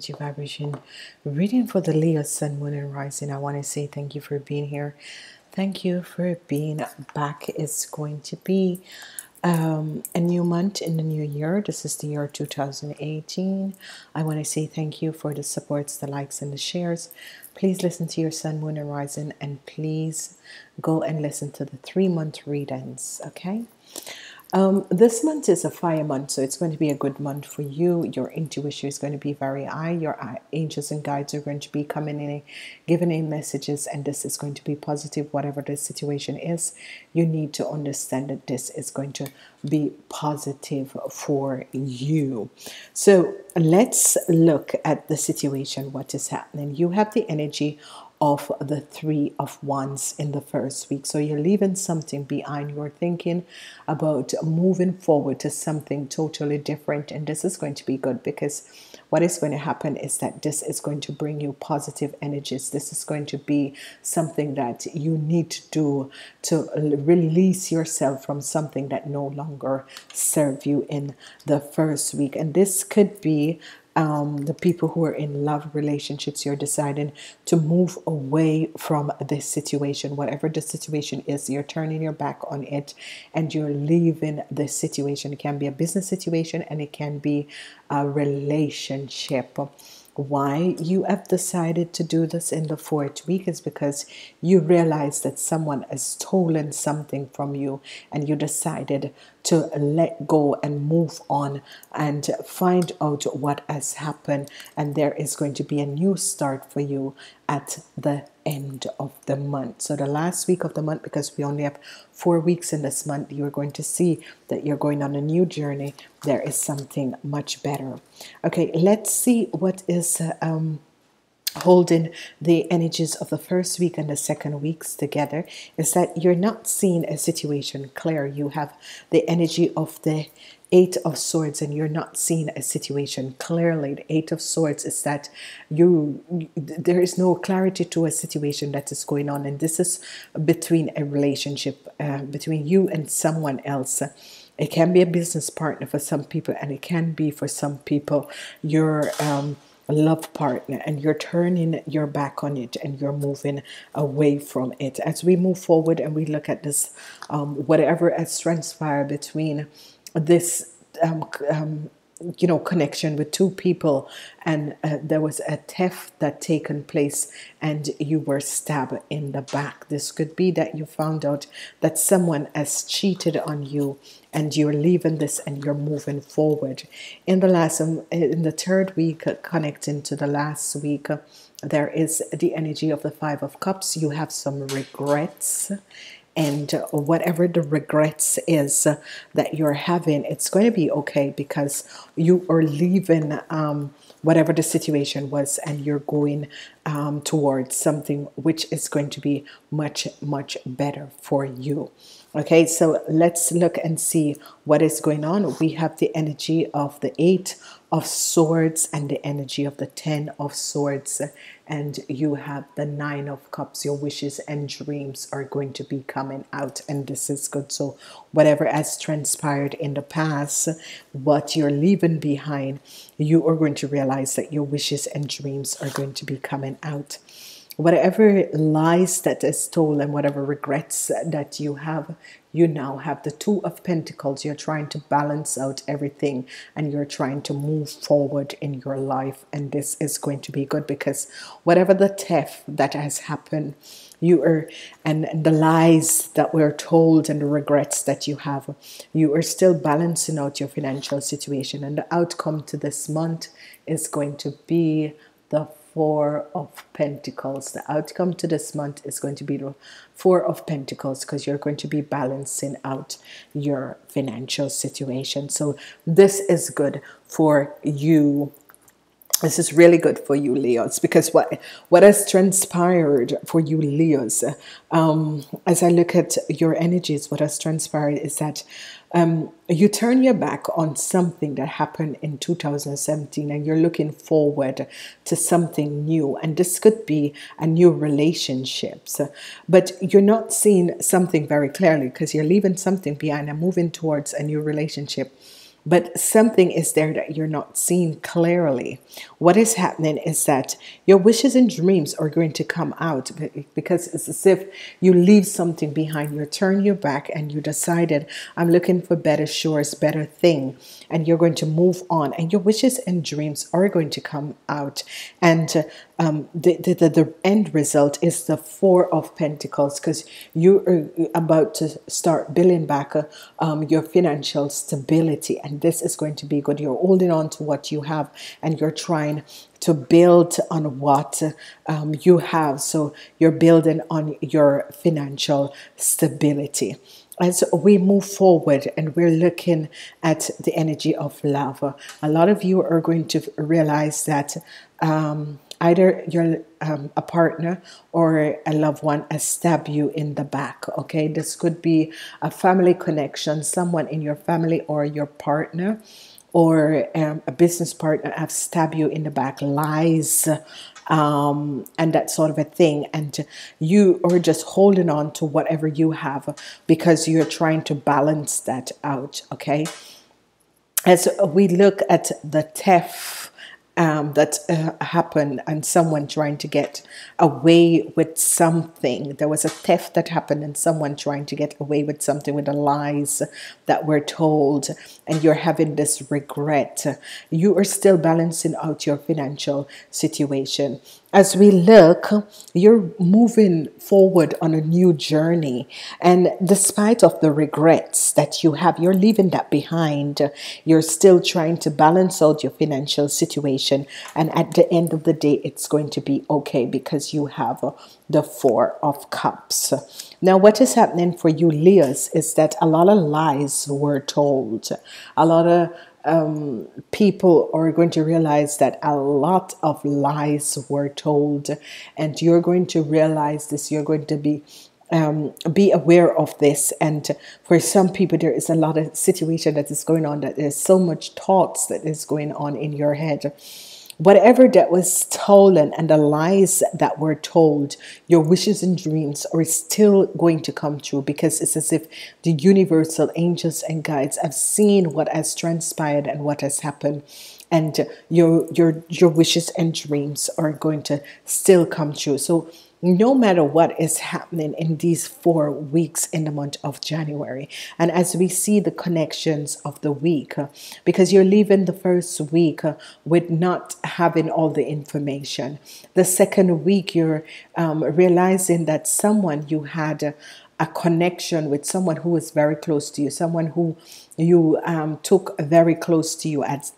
energy vibration reading for the Leo Sun, Moon and Rising. I want to say thank you for being here. Thank you for being back. It's going to be a new month in the new year. This is the year 2018. I want to say thank you for the supports, the likes and the shares. Please listen to your Sun, Moon and Rising, and please go and listen to the 3-month readings, okay? This month is a fire month, so it's going to be a good month for you. Your intuition is going to be very high. Your angels and guides are going to be coming in, giving in messages, and this is going to be positive. Whatever the situation is, you need to understand that this is going to be positive for you. So let's look at the situation, what is happening. You have the energy of the 3 of Wands in the first week, so you're leaving something behind. You're thinking about moving forward to something totally different, and this is going to be good, because what is going to happen is that this is going to bring you positive energies. This is going to be something that you need to do to release yourself from something that no longer serves you in the first week. And this could be the people who are in love relationships. You're deciding to move away from this situation. Whatever the situation is, you're turning your back on it and you're leaving the situation. It can be a business situation and it can be a relationship. Why you have decided to do this in the 4th week is because you realize that someone has stolen something from you, and you decided to let go and move on and find out what has happened. And there is going to be a new start for you at the end of the month. So the last week of the month, because we only have 4 weeks in this month, you're going to see that you're going on a new journey. There is something much better. Okay, let's see what is holding the energies of the 1st week and the 2nd weeks together. Is that you're not seeing a situation clear. You have the energy of the 8 of Swords and you're not seeing a situation clearly. The 8 of Swords is that there is no clarity to a situation that is going on, and this is between a relationship, between you and someone else. It can be a business partner for some people, and it can be for some people your love partner, and you're turning your back on it and you're moving away from it. As we move forward and we look at this, whatever has transpired between this you know, connection with 2 people, and there was a theft that taken place and you were stabbed in the back. This could be that you found out that someone has cheated on you and you're leaving this and you're moving forward. In the last, in the 3rd week, connecting to the last week, there is the energy of the 5 of Cups. You have some regrets, and whatever the regrets is that you're having, it's going to be okay, because you are leaving whatever the situation was and you're going towards something which is going to be much, much better for you. Okay, so let's look and see what is going on. We have the energy of the 8 of Swords and the energy of the 10 of Swords, and you have the 9 of Cups. Your wishes and dreams are going to be coming out, and this is good. So whatever has transpired in the past, what you're leaving behind, you are going to realize that your wishes and dreams are going to be coming out. Whatever lies that is stolen, whatever regrets that you have, you now have the 2 of Pentacles. You're trying to balance out everything and you're trying to move forward in your life, and this is going to be good, because whatever the theft that has happened, you are, and the lies that were told and the regrets that you have, you are still balancing out your financial situation, and the outcome to this month is going to be the 4 of Pentacles. The outcome to this month is going to be the 4 of Pentacles, because you're going to be balancing out your financial situation. So this is good for you. This is really good for you, Leos, because what has transpired for you, Leos, as I look at your energies, what has transpired is that you turn your back on something that happened in 2017 and you're looking forward to something new, and this could be a new relationship. So, but you're not seeing something very clearly, because you're leaving something behind and moving towards a new relationship. but something is there that you're not seeing clearly. What is happening is that your wishes and dreams are going to come out, because it's as if you leave something behind. You turn your back and you decided, I'm looking for better shores, better thing, and you're going to move on, and your wishes and dreams are going to come out. And the end result is the Four of Pentacles, because you are about to start building back your financial stability, and this is going to be good. You're holding on to what you have, and you're trying to build on what you have, so you're building on your financial stability. As we move forward and we're looking at the energy of love, a lot of you are going to realize that either you're a partner or a loved one has stabbed you in the back. Okay, this could be a family connection, someone in your family or your partner, or a business partner have stabbed you in the back, lies, and that sort of a thing. And you are just holding on to whatever you have because you're trying to balance that out. Okay, as we look at the theft that happened, and someone trying to get away with something. There was a theft that happened and someone trying to get away with something, with the lies that were told, and you're having this regret. You are still balancing out your financial situation. As we look, you're moving forward on a new journey, and despite of the regrets that you have, you're leaving that behind. You're still trying to balance out your financial situation, and at the end of the day, it's going to be okay because you have the Four of Cups. Now, what is happening for you, Leos, is that a lot of lies were told. A lot of people are going to realize that a lot of lies were told, and you're going to realize this. You're going to be aware of this. And for some people, there is a lot of situation that is going on, that there's so much thoughts that is going on in your head. Whatever that was stolen and the lies that were told, your wishes and dreams are still going to come true, because it's as if the universal angels and guides have seen what has transpired and what has happened, and your wishes and dreams are going to still come true. So no matter what is happening in these 4 weeks in the month of January, and as we see the connections of the week, because you're leaving the first week with not having all the information. The second week, you're realizing that someone you had a connection with, someone who is very close to you, someone who you took very close to you, and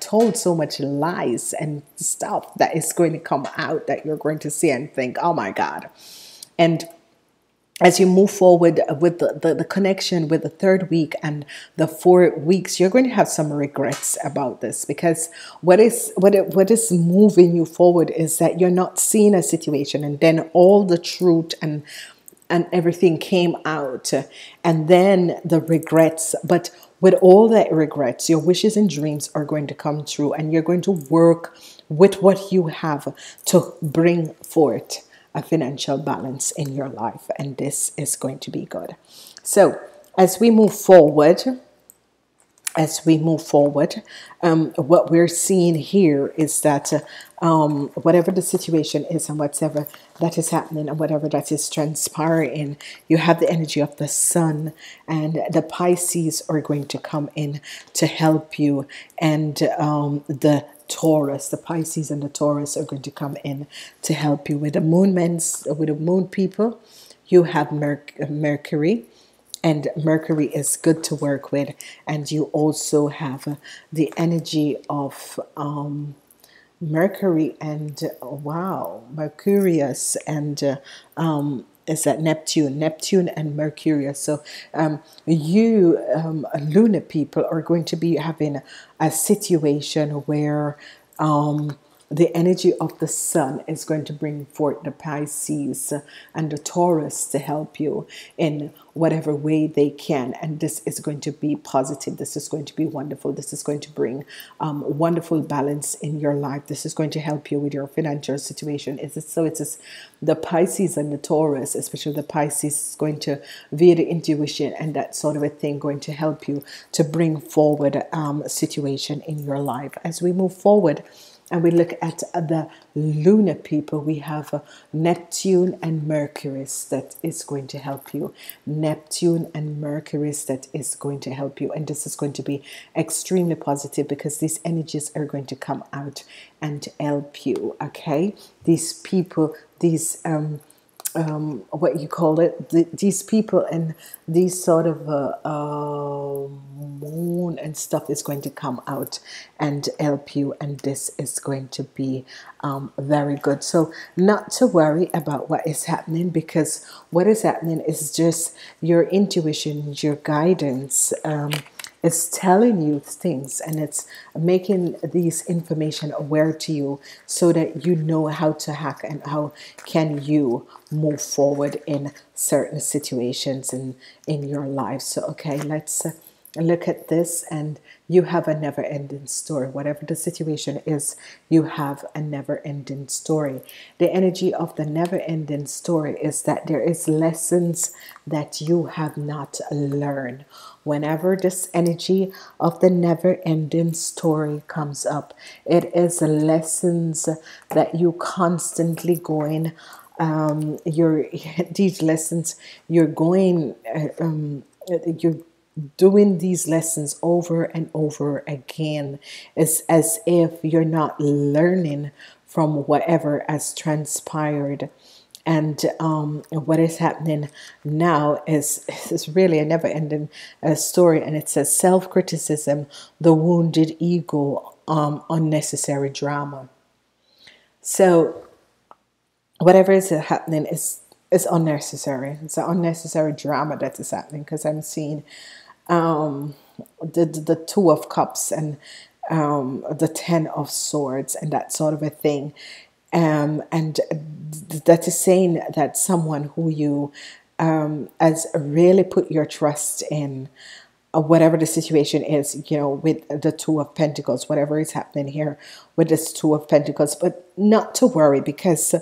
told so much lies and stuff that is going to come out, that you're going to see and think, oh my God. And as you move forward with the connection with the 3rd week and the 4 weeks, you're going to have some regrets about this, because what is moving you forward is that you're not seeing a situation, and then all the truth and everything came out, and then the regrets. But with all that regrets, your wishes and dreams are going to come true, and you're going to work with what you have to bring forth a financial balance in your life, and this is going to be good. So as we move forward, what we're seeing here is that whatever the situation is, and whatever that is happening, and whatever that is transpiring, you have the energy of the Sun, and the Pisces are going to come in to help you, and the Pisces and the Taurus are going to come in to help you. With the moon people, you have Mercury, and Mercury is good to work with, and you also have the energy of Mercury and Mercurius, and is that Neptune and Mercurius. So you lunar people are going to be having a situation where the energy of the sun is going to bring forth the Pisces and the Taurus to help you in whatever way they can. And this is going to be positive. This is going to be wonderful. This is going to bring wonderful balance in your life. This is going to help you with your financial situation. So it's the Pisces and the Taurus, especially the Pisces, is going to, via the intuition and that sort of a thing, going to help you to bring forward a situation in your life. As we move forward, and we look at the lunar people, we have Neptune and Mercury that is going to help you. Neptune and Mercury that is going to help you. And this is going to be extremely positive because these energies are going to come out and help you, okay? These people, these these people and these sort of moon and stuff is going to come out and help you, and this is going to be very good. So not to worry about what is happening, because what is happening is just your intuition, your guidance. It's telling you things and it's making these information aware to you so that you know how to hack and how can you move forward in certain situations in your life. So, okay, let's look at this. And you have a never-ending story. Whatever the situation is, you have a never-ending story. The energy of the never-ending story is that there is lessons that you have not learned. Whenever this energy of the never-ending story comes up, it is lessons that you constantly going. You're doing these lessons over and over again. It's as if you're not learning from whatever has transpired. And what is happening now is really a never-ending story, and it says self-criticism, the wounded ego, unnecessary drama. So whatever is happening is unnecessary. It's an unnecessary drama that is happening, because I'm seeing the Two of Cups and the Ten of Swords and that sort of a thing. And that is saying that someone who you has really put your trust in, whatever the situation is, you know, with the Two of Pentacles, whatever is happening here with this Two of Pentacles. But not to worry, because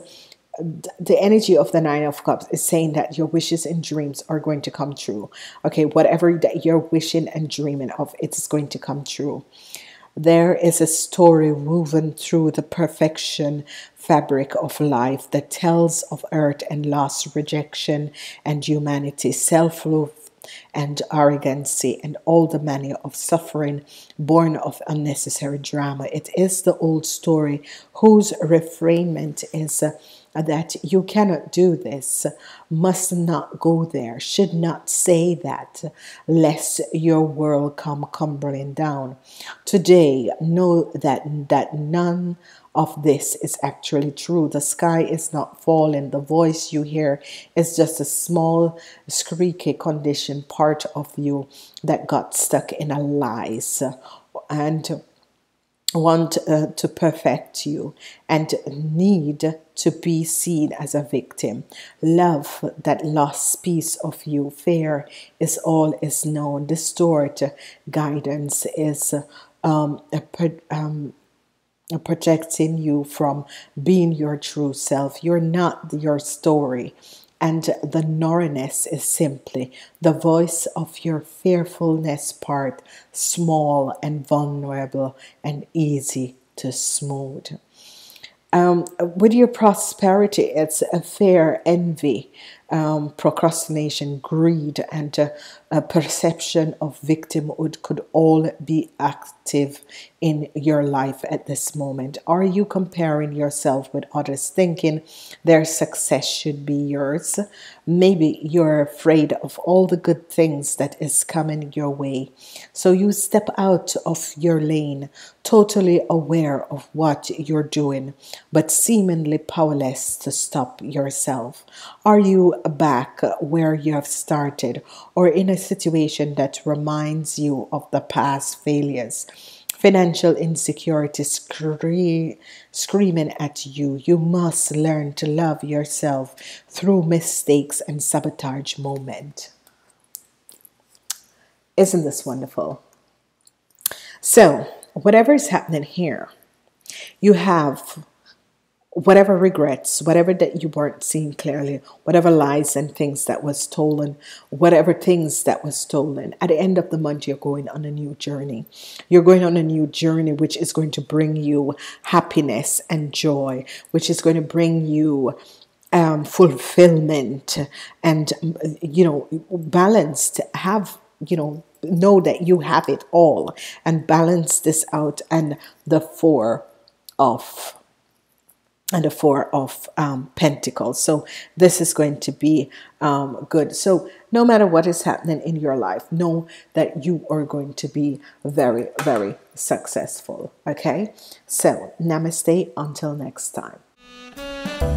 the energy of the Nine of Cups is saying that your wishes and dreams are going to come true. Okay, whatever that you're wishing and dreaming of, it's going to come true. There is a story woven through the perfection fabric of life that tells of hurt and loss, rejection and humanity, self-love and arrogancy, and all the manner of suffering born of unnecessary drama. It is the old story whose refrainment is that you cannot do this, must not go there, should not say that, lest your world come crumbling down. Today, know that none of this is actually true. The sky is not falling. The voice you hear is just a small, squeaky condition part of you that got stuck in a lies and want to perfect you and need to be seen as a victim. Love that lost piece of you. Fear is all is known. Distorted guidance is protecting you from being your true self. You're not your story. And the narrowness is simply the voice of your fearfulness part, small and vulnerable and easy to smooth. With your prosperity, it's a fear, envy, procrastination, greed, and a perception of victimhood could all be active in your life at this moment. Are you comparing yourself with others, thinking their success should be yours? Maybe you're afraid of all the good things that is coming your way, so you step out of your lane, totally aware of what you're doing, but seemingly powerless to stop yourself. Are you back where you have started, or in a situation that reminds you of the past failures? financial insecurity screaming at you. You must learn to love yourself through mistakes and sabotage moment. Isn't this wonderful? So whatever is happening here, you have whatever regrets, whatever that you weren't seeing clearly, whatever lies and things that was stolen, whatever things that was stolen. At the end of the month, you're going on a new journey. You're going on a new journey, which is going to bring you happiness and joy, which is going to bring you fulfillment and, you know, balance to have, you know that you have it all, and balance this out. And the four of Pentacles. So this is going to be good. So no matter what is happening in your life, know that you are going to be very, very successful. Okay, so namaste until next time.